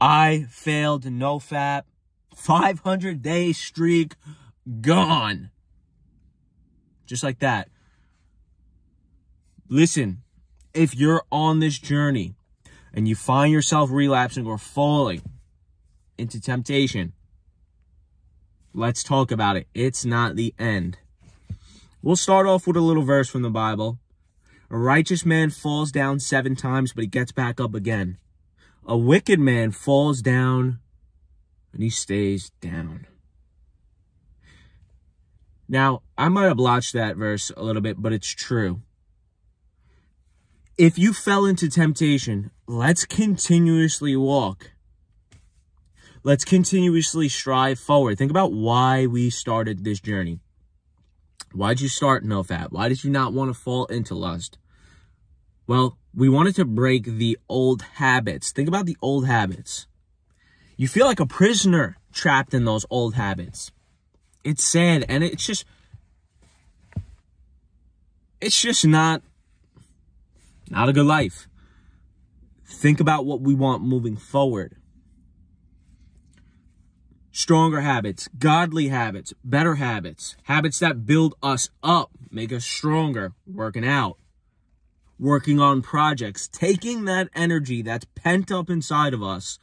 I failed NoFap. 500-day streak gone. Just like that. Listen, if you're on this journey and you find yourself relapsing or falling into temptation, let's talk about it. It's not the end. We'll start off with a little verse from the Bible. A righteous man falls down 7 times, but he gets back up again. A wicked man falls down and he stays down. Now, I might have blotched that verse a little bit, but it's true. If you fell into temptation, let's continuously walk. Let's continuously strive forward. Think about why we started this journey. Why did you start NoFap? Why did you not want to fall into lust? Well, we wanted to break the old habits. Think about the old habits. You feel like a prisoner trapped in those old habits. It's sad, and it's just not a good life. Think about what we want moving forward. Stronger habits, godly habits, better habits, habits that build us up, make us stronger, working out, working on projects, taking that energy that's pent up inside of us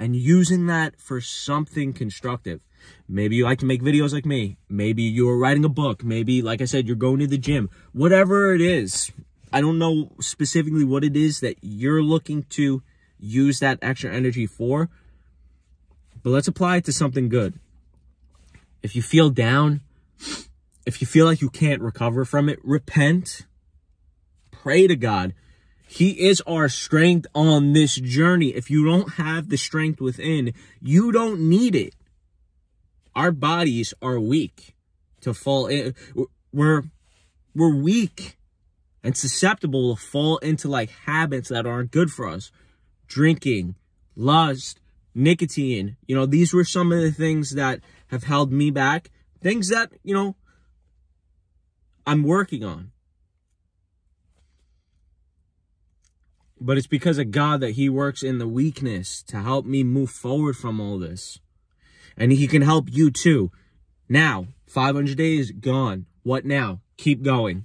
and using that for something constructive. Maybe you like to make videos like me. Maybe you're writing a book. Maybe, like I said, you're going to the gym. Whatever it is, I don't know specifically what it is that you're looking to use that extra energy for, but let's apply it to something good. If you feel down, if you feel like you can't recover from it, repent. Pray to God. He is our strength on this journey. If you don't have the strength within, you don't need it. Our bodies are weak to fall in. We're weak and susceptible to fall into like habits that aren't good for us. Drinking, lust, nicotine. You know, these were some of the things that have held me back. Things that, you know, I'm working on. But it's because of God that He works in the weakness to help me move forward from all this. And He can help you too. Now, 500 days gone. What now? Keep going.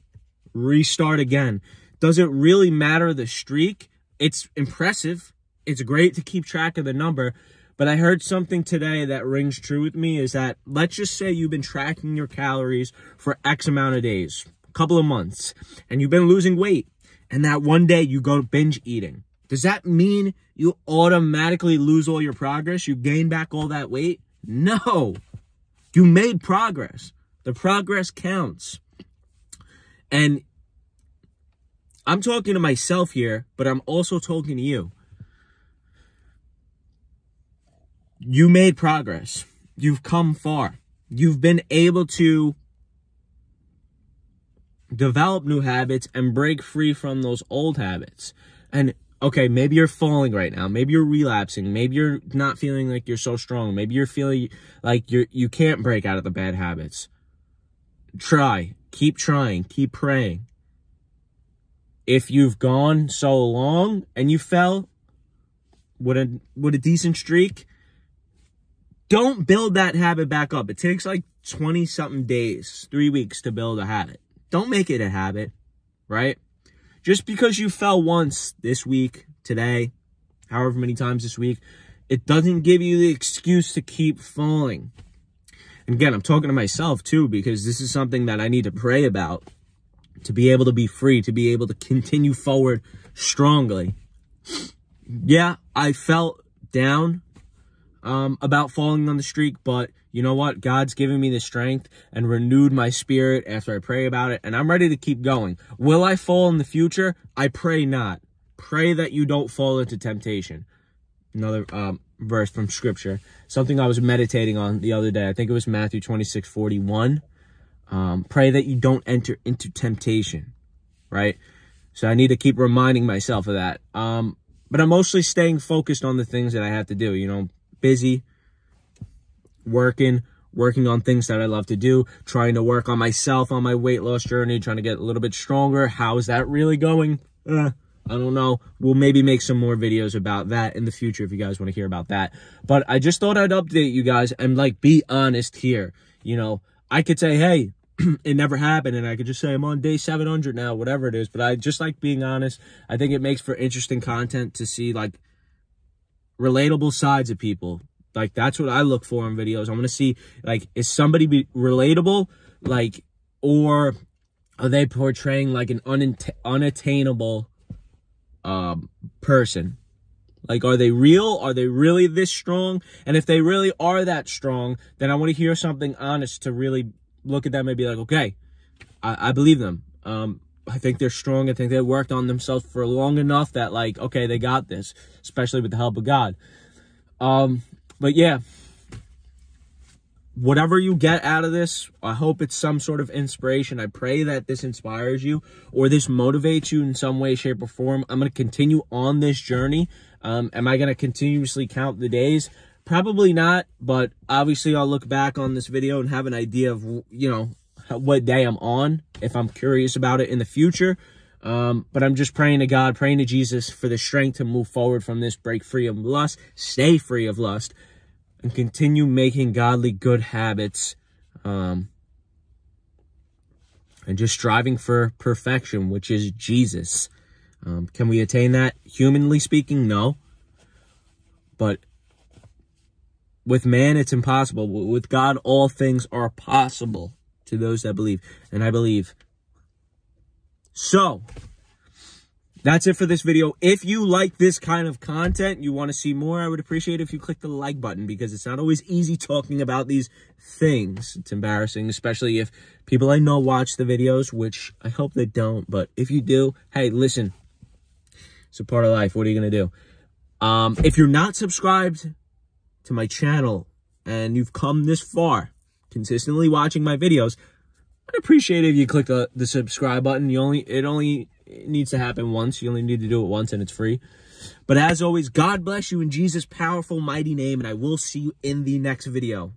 Restart again. Does it really matter the streak? It's impressive. It's great to keep track of the number. But I heard something today that rings true with me is that let's just say you've been tracking your calories for X amount of days, a couple of months, and you've been losing weight. And that one day you go binge eating. Does that mean you automatically lose all your progress? You gain back all that weight? No. You made progress. The progress counts. And I'm talking to myself here, but I'm also talking to you. You made progress. You've come far. You've been able to develop new habits and break free from those old habits. And okay, maybe you're falling right now. Maybe you're relapsing. Maybe you're not feeling like you're so strong. Maybe you're feeling like you can't break out of the bad habits. Try. Keep trying, keep praying. If you've gone so long and you fell with a decent streak, don't build that habit back up. It takes like 20-something days, 3 weeks to build a habit. Don't make it a habit, right? Just because you fell once this week, today, however many times this week, it doesn't give you the excuse to keep falling. And again, I'm talking to myself too, because this is something that I need to pray about to be able to be free, to be able to continue forward strongly. Yeah, I felt down about falling on the streak, but you know what? God's given me the strength and renewed my spirit after I pray about it, and I'm ready to keep going. Will I fall in the future? I pray not. Pray that you don't fall into temptation. Another verse from scripture, something I was meditating on the other day. I think it was Matthew 26:41. Pray that you don't enter into temptation, right? So I need to keep reminding myself of that. But I'm mostly staying focused on the things that I have to do, you know, busy, working on things that I love to do, trying to work on myself, on my weight loss journey, trying to get a little bit stronger. How is that really going? I don't know. We'll maybe make some more videos about that in the future if you guys want to hear about that. But I just thought I'd update you guys and, like, be honest here. You know, I could say, hey, it never happened, and I could just say I'm on day 700 now, whatever it is. But I just like being honest. I think it makes for interesting content to see, like, relatable sides of people. Like, that's what I look for in videos. I want to see, like, is somebody relatable, like, or are they portraying, like, an unattainable person? Like, are they real? Are they really this strong? And if they really are that strong, then I want to hear something honest to really look at them and be like, okay, I believe them. I think they're strong. I think they worked on themselves for long enough that, like, okay, they got this, especially with the help of God. But yeah, whatever you get out of this, I hope it's some sort of inspiration. I pray that this inspires you or this motivates you in some way, shape, or form. I'm going to continue on this journey. Am I going to continuously count the days? Probably not, but obviously I'll look back on this video and have an idea of, you know, what day I'm on if I'm curious about it in the future. But I'm just praying to God, praying to Jesus for the strength to move forward from this, break free of lust, stay free of lust, and continue making godly good habits, and just striving for perfection, which is Jesus. Can we attain that? Humanly speaking, no. But with man, it's impossible. With God, all things are possible to those that believe, and I believe. So, that's it for this video. If you like this kind of content, you want to see more, I would appreciate it if you click the like button, because it's not always easy talking about these things. It's embarrassing, especially if people I know watch the videos, which I hope they don't. But if you do, hey, listen, it's a part of life. What are you going to do? If you're not subscribed to my channel and you've come this far consistently watching my videos, I'd appreciate it if you click the subscribe button. It needs to happen once. You only need to do it once, and it's free. But as always, God bless you in Jesus' powerful, mighty name, and I will see you in the next video.